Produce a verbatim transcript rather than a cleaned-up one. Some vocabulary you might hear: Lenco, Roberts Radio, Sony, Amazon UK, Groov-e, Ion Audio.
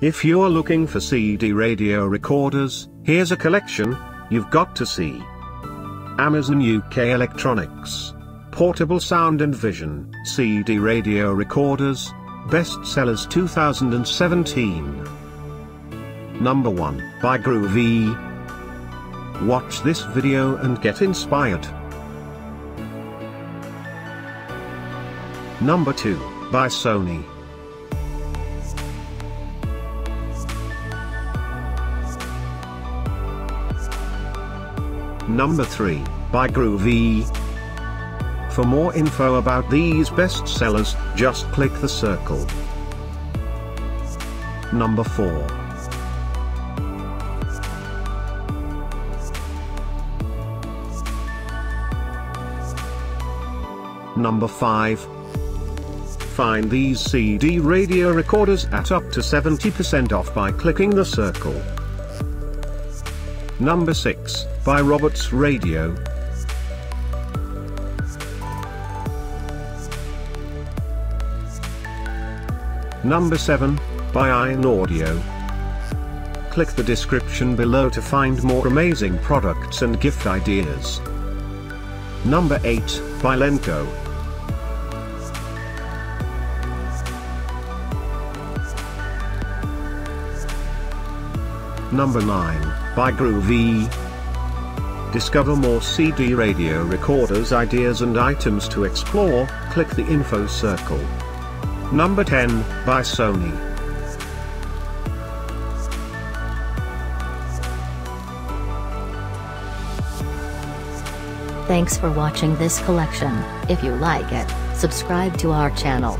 If you're looking for C D radio recorders, here's a collection you've got to see. Amazon U K Electronics. Portable Sound and Vision, C D radio recorders, best sellers two thousand seventeen. Number one, by Groov-e. Watch this video and get inspired. Number two, by Sony. Number three, by Groov-e. For more info about these best sellers, just click the circle. Number four. Number five. Find these C D radio recorders at up to seventy percent off by clicking the circle. Number six, by Roberts Radio. Number seven, by Ion Audio. Click the description below to find more amazing products and gift ideas. Number eight, by Lenco. Number nine, by Groov-e. Discover more C D radio recorders, ideas and items to explore, click the info circle. Number ten, by Sony. Thanks for watching this collection. If you like it, subscribe to our channel.